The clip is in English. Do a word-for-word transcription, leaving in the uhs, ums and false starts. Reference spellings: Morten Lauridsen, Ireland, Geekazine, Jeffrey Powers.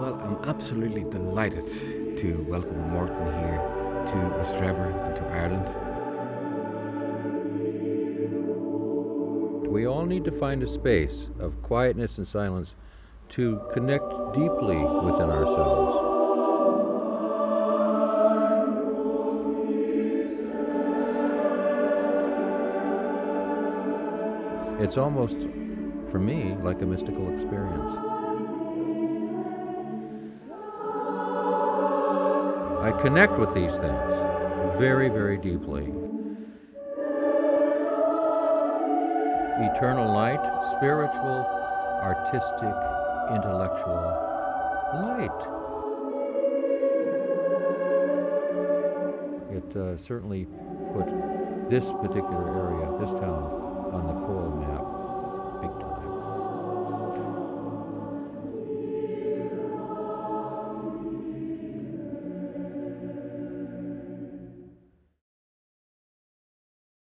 Well, I'm absolutely delighted to welcome Morten here to Restrever and to Ireland. We all need to find a space of quietness and silence to connect deeply within ourselves. It's almost, for me, like a mystical experience. I connect with these things very, very deeply. Eternal light, spiritual, artistic, intellectual light. It uh, certainly put this particular area, this town, on the coal map.